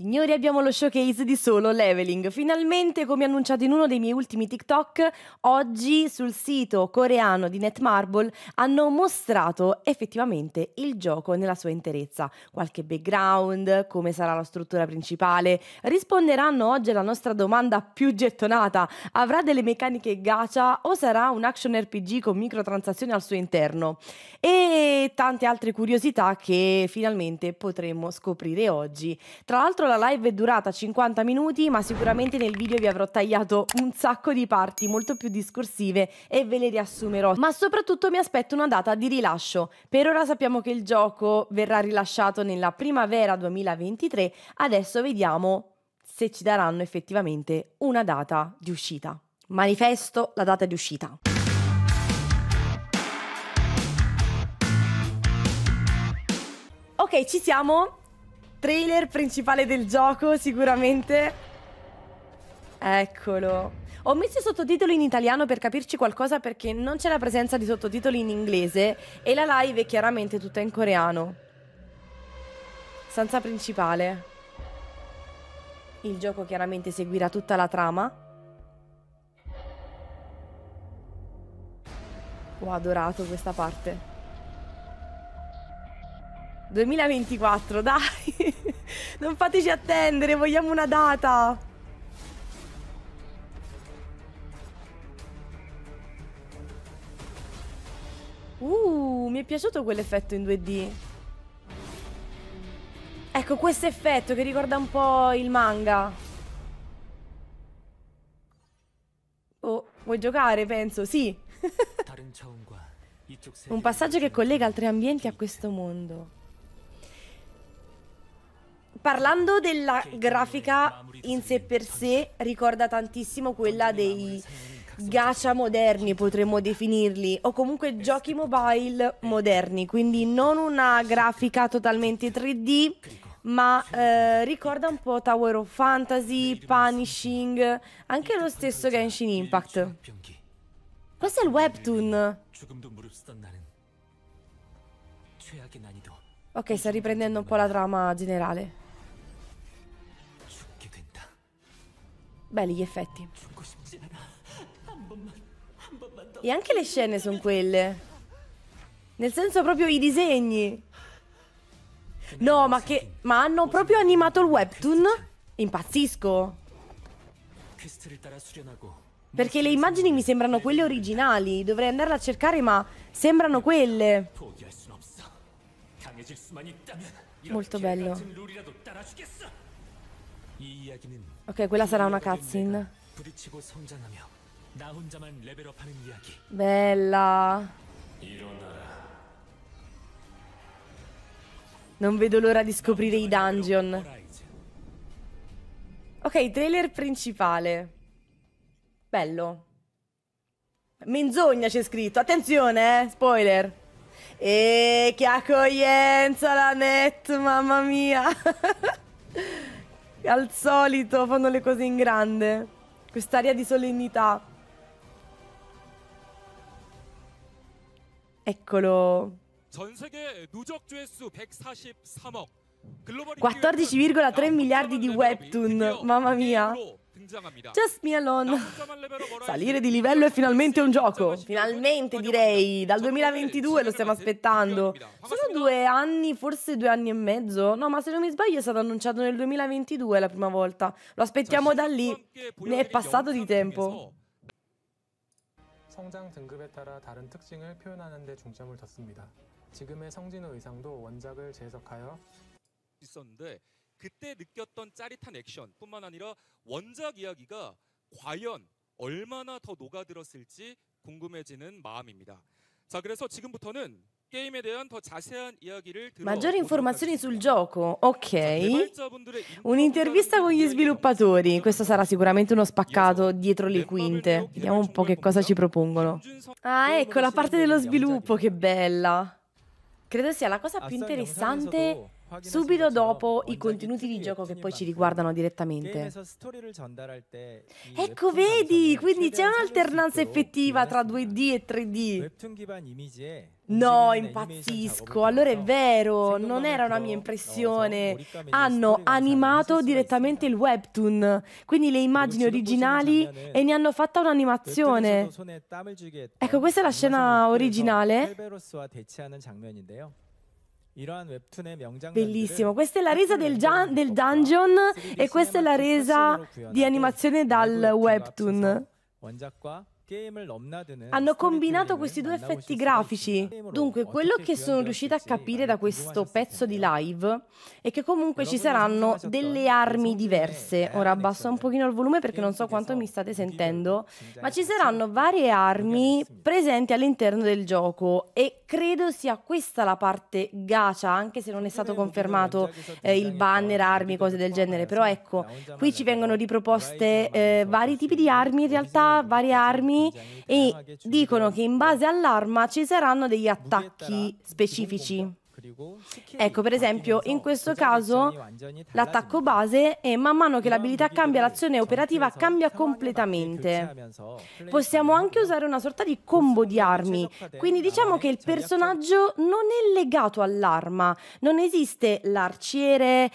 Signori, abbiamo lo showcase di Solo Leveling. Finalmente, come annunciato in uno dei miei ultimi TikTok, oggi sul sito coreano di Netmarble hanno mostrato effettivamente il gioco nella sua interezza. Qualche background, come sarà la struttura principale. Risponderanno oggi alla nostra domanda più gettonata. Avrà delle meccaniche gacha o sarà un action RPG con microtransazioni al suo interno? E tante altre curiosità che finalmente potremo scoprire oggi. Tra l'altro, la live è durata 50 minuti, ma sicuramente nel video vi avrò tagliato un sacco di parti molto più discorsive e ve le riassumerò. Ma soprattutto mi aspetto una data di rilascio. Per ora sappiamo che il gioco verrà rilasciato nella primavera 2023, adesso vediamo se ci daranno effettivamente una data di uscita. Manifesto la data di uscita. Ok, ci siamo. Trailer principale del gioco, sicuramente. Eccolo. Ho messo i sottotitoli in italiano per capirci qualcosa, perché non c'è la presenza di sottotitoli in inglese e la live è chiaramente tutta in coreano. Stanza principale. Il gioco chiaramente seguirà tutta la trama. Ho adorato questa parte. 2024, dai! Non fateci attendere, vogliamo una data! Mi è piaciuto quell'effetto in 2D. Ecco, questo effetto che ricorda un po' il manga. Oh, vuoi giocare, penso? Sì! Un passaggio che collega altri ambienti a questo mondo. Parlando della grafica in sé per sé, ricorda tantissimo quella dei gacha moderni, potremmo definirli, o comunque giochi mobile moderni, quindi non una grafica totalmente 3D, ma ricorda un po' Tower of Fantasy, Punishing, anche lo stesso Genshin Impact. Questo è il webtoon. Ok, sta riprendendo un po' la trama generale. Belli gli effetti. E anche le scene sono quelle. Nel senso, proprio i disegni. No, ma che... ma hanno proprio animato il webtoon? Impazzisco. Perché le immagini mi sembrano quelle originali. Dovrei andarle a cercare, ma sembrano quelle. Molto bello. Ok, quella sarà una cutscene. Bella. Non vedo l'ora di scoprire i dungeon. Ok, trailer principale. Bello. Menzogna c'è scritto. Attenzione, spoiler. E che accoglienza la Net, mamma mia. Al solito fanno le cose in grande. Quest'aria di solennità. Eccolo. 14,3 miliardi di webtoon, mamma mia. Just me alone. Salire di livello è finalmente un gioco. Finalmente, direi. Dal 2022 lo stiamo aspettando. Sono 2 anni, forse 2 anni e mezzo. No, ma se non mi sbaglio è stato annunciato nel 2022 la prima volta. Lo aspettiamo da lì. Ne è passato di tempo. 그때 느꼈던 짜릿한 액션뿐만 아니라 원작 이야기가 과연 얼마나 더 녹아들었을지 궁금해지는 마음입니다. 자, 그래서 지금부터는 Maggiori informazioni sul gioco, ok. Un'intervista con gli sviluppatori, questo sarà sicuramente uno spaccato dietro le quinte. Vediamo un po' che cosa ci propongono. Ah, ecco la parte dello sviluppo, che bella. Credo sia la cosa più interessante subito dopo i contenuti di gioco che poi ci riguardano direttamente. Ecco, vedi, quindi c'è un'alternanza effettiva tra 2D e 3D. No, impazzisco, allora è vero, non era una mia impressione. Hanno animato direttamente il webtoon, quindi le immagini originali, e ne hanno fatta un'animazione. Ecco, questa è la scena originale. Bellissimo, questa è la resa del dungeon e questa è la resa di animazione dal webtoon. Hanno combinato questi due effetti grafici. Dunque, quello che sono riuscita a capire da questo pezzo di live è che comunque ci saranno delle armi diverse. Ora abbasso un pochino il volume perché non so quanto mi state sentendo, ma ci saranno varie armi presenti all'interno del gioco e credo sia questa la parte gacha, anche se non è stato confermato il banner, armi, cose del genere. Però ecco, qui ci vengono riproposte vari tipi di armi, in realtà varie armi, e dicono che in base all'arma ci saranno degli attacchi specifici. Ecco, per esempio, in questo caso l'attacco base è man mano che l'abilità cambia, l'azione operativa cambia completamente. Possiamo anche usare una sorta di combo di armi, quindi diciamo che il personaggio non è legato all'arma, non esiste l'arciere,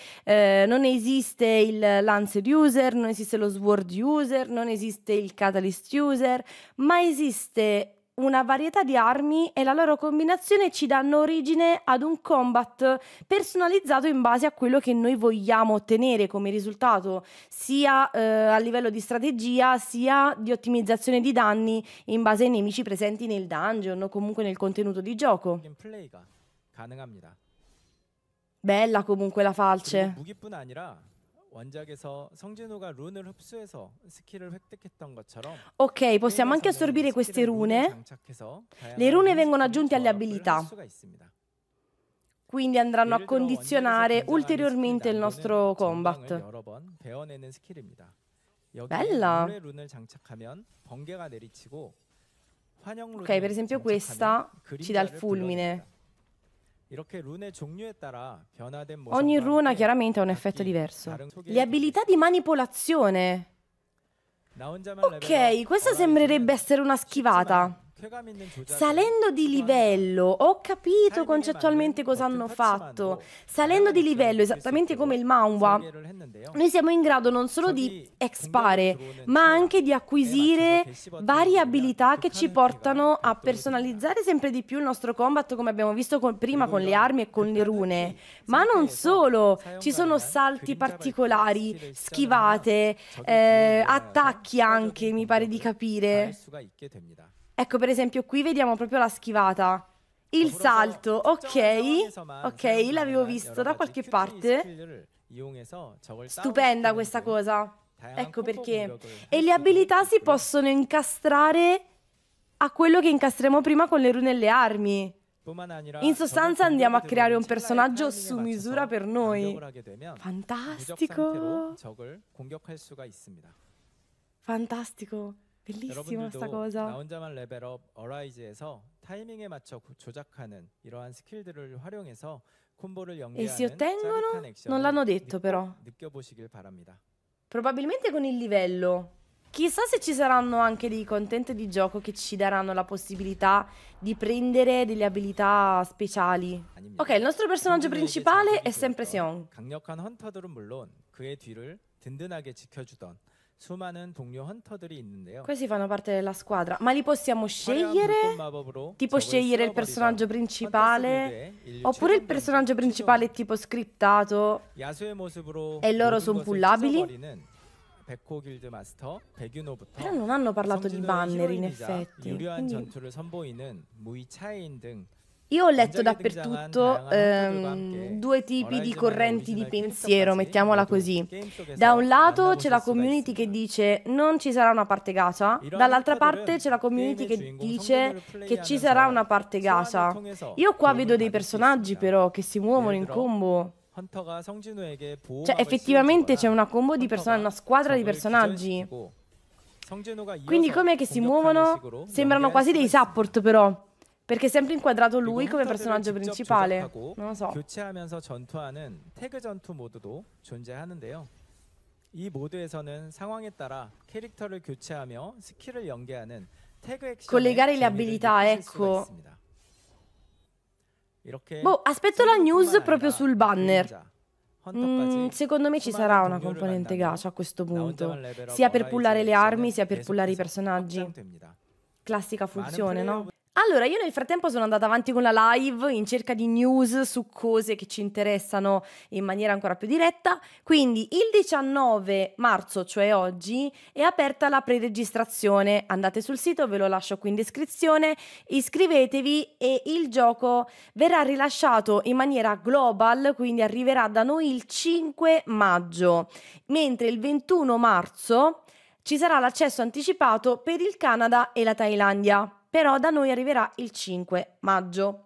non esiste il lancer user, non esiste lo sword user, non esiste il catalyst user, ma esiste una varietà di armi e la loro combinazione ci danno origine ad un combat personalizzato in base a quello che noi vogliamo ottenere come risultato, sia a livello di strategia, sia di ottimizzazione di danni in base ai nemici presenti nel dungeon o comunque nel contenuto di gioco. Bella comunque la falce. Ok, possiamo anche assorbire queste rune. Le rune vengono aggiunte alle abilità, quindi andranno a condizionare ulteriormente il nostro combat. Bella. Ok, per esempio questa ci dà il fulmine. Ogni runa chiaramente ha un effetto diverso. Le abilità di manipolazione. Ok, questa sembrerebbe essere una schivata. Salendo di livello, ho capito concettualmente cosa hanno fatto. Salendo di livello, esattamente come il manhwa, noi siamo in grado non solo di expare, ma anche di acquisire varie abilità che ci portano a personalizzare sempre di più il nostro combat, come abbiamo visto prima con le armi e con le rune. Ma non solo, ci sono salti particolari, schivate, attacchi anche, mi pare di capire. Ecco, per esempio, qui vediamo proprio la schivata. Il salto, ok, l'avevo visto da qualche parte. Stupenda questa cosa. Ecco perché. E le abilità si possono incastrare a quello che incastriamo prima con le rune e le armi. In sostanza andiamo a creare un personaggio su misura per noi. Fantastico. Fantastico. Bellissima sta cosa. E si ottengono? Non l'hanno detto però. Probabilmente con il livello. Chissà se ci saranno anche dei content di gioco che ci daranno la possibilità di prendere delle abilità speciali. Ok, il nostro personaggio principale è sempre Seong. Questi fanno parte della squadra, ma li possiamo scegliere? Tipo scegliere il personaggio principale, oppure il personaggio principale tipo scriptato e loro sono pullabili? Però non hanno parlato di banner in effetti, quindi... Io ho letto dappertutto due tipi di correnti di pensiero, mettiamola così. Da un lato c'è la community che dice non ci sarà una parte gacha, dall'altra parte c'è la community che dice che ci sarà una parte gacha. Io qua vedo dei personaggi però che si muovono in combo. Cioè effettivamente c'è una combo di personaggi, una squadra di personaggi. Quindi com'è che si muovono? Sembrano quasi dei support però. Perché è sempre inquadrato lui come personaggio principale. Non lo so. Collegare le abilità, ecco. Boh, aspetto la news proprio sul banner. Secondo me ci sarà una componente gacha a questo punto, sia per pullare le armi, sia per pullare i personaggi. Classica funzione, no? Allora, io nel frattempo sono andata avanti con la live in cerca di news su cose che ci interessano in maniera ancora più diretta. Quindi il 19 marzo, cioè oggi, è aperta la preregistrazione. Andate sul sito, ve lo lascio qui in descrizione, iscrivetevi e il gioco verrà rilasciato in maniera global, quindi arriverà da noi il 5 maggio, mentre il 21 marzo ci sarà l'accesso anticipato per il Canada e la Thailandia. Però da noi arriverà il 5 maggio.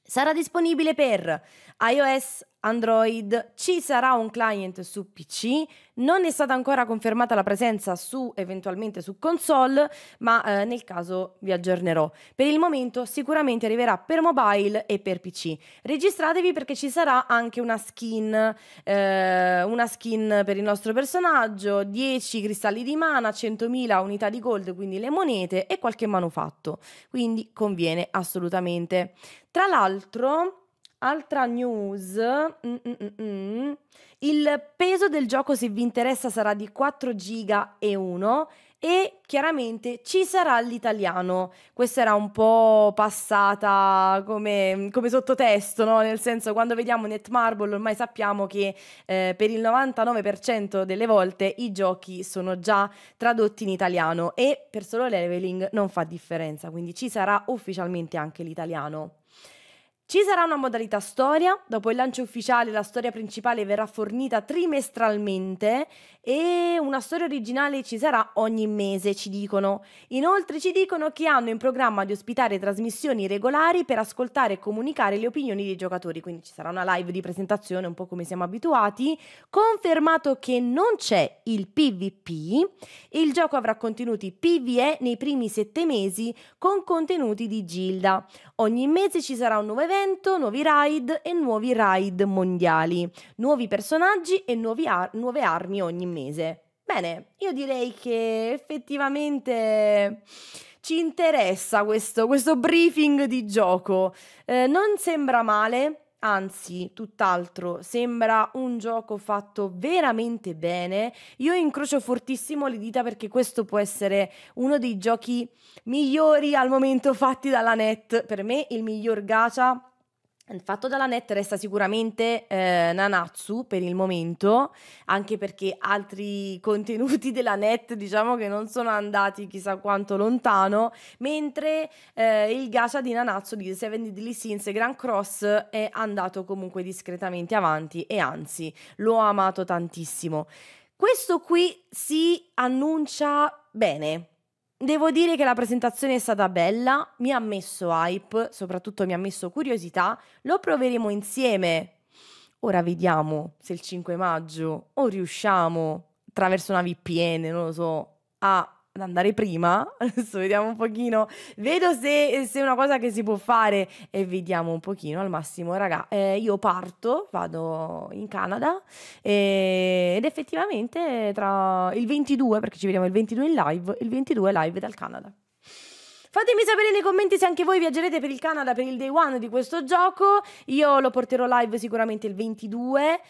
Sarà disponibile per iOS, Android, ci sarà un client su PC, non è stata ancora confermata la presenza su eventualmente su console, ma nel caso vi aggiornerò. Per il momento sicuramente arriverà per mobile e per PC. Registratevi perché ci sarà anche una skin per il nostro personaggio, 10 cristalli di mana, 100.000 unità di gold, quindi le monete e qualche manufatto. Quindi conviene assolutamente. Tra l'altro, altra news, il peso del gioco, se vi interessa, sarà di 4,1 GB e chiaramente ci sarà l'italiano. Questa era un po' passata come sottotesto, no? Nel senso, quando vediamo Netmarble ormai sappiamo che per il 99% delle volte i giochi sono già tradotti in italiano e per Solo Leveling non fa differenza, quindi ci sarà ufficialmente anche l'italiano. Ci sarà una modalità storia, dopo il lancio ufficiale la storia principale verrà fornita trimestralmente e una storia originale ci sarà ogni mese, ci dicono. Inoltre ci dicono che hanno in programma di ospitare trasmissioni regolari per ascoltare e comunicare le opinioni dei giocatori, quindi ci sarà una live di presentazione un po' come siamo abituati. Confermato che non c'è il PvP, il gioco avrà contenuti PvE nei primi 7 mesi con contenuti di gilda. Ogni mese ci sarà un nuovo evento, nuovi raid e nuovi raid mondiali, nuovi personaggi e nuove armi ogni mese. Bene, io direi che effettivamente ci interessa questo briefing di gioco. Non sembra male, anzi, tutt'altro, sembra un gioco fatto veramente bene. Io incrocio fortissimo le dita perché questo può essere uno dei giochi migliori al momento fatti dalla Net. Per me il miglior gacha fatto dalla Net resta sicuramente Nanatsu per il momento, anche perché altri contenuti della Net diciamo che non sono andati chissà quanto lontano, mentre il gacha di Nanatsu di Seven Deadly Sins e Grand Cross è andato comunque discretamente avanti e anzi l'ho amato tantissimo. Questo qui si annuncia bene. Devo dire che la presentazione è stata bella, mi ha messo hype, soprattutto mi ha messo curiosità, lo proveremo insieme. Ora vediamo se il 5 maggio o riusciamo, attraverso una VPN, non lo so, ad andare prima. Adesso vediamo un pochino, vedo se è una cosa che si può fare e vediamo un pochino al massimo. Raga, io parto, vado in Canada ed effettivamente tra il 22, perché ci vediamo il 22 in live, il 22 live dal Canada. Fatemi sapere nei commenti se anche voi viaggerete per il Canada per il day one di questo gioco. Io lo porterò live sicuramente il 22,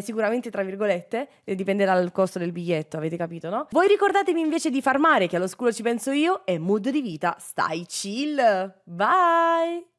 sicuramente tra virgolette, dipenderà dal costo del biglietto, avete capito, no? Voi ricordatevi invece di farmare, che all'oscuro ci penso io, e mood di vita, stai chill, bye!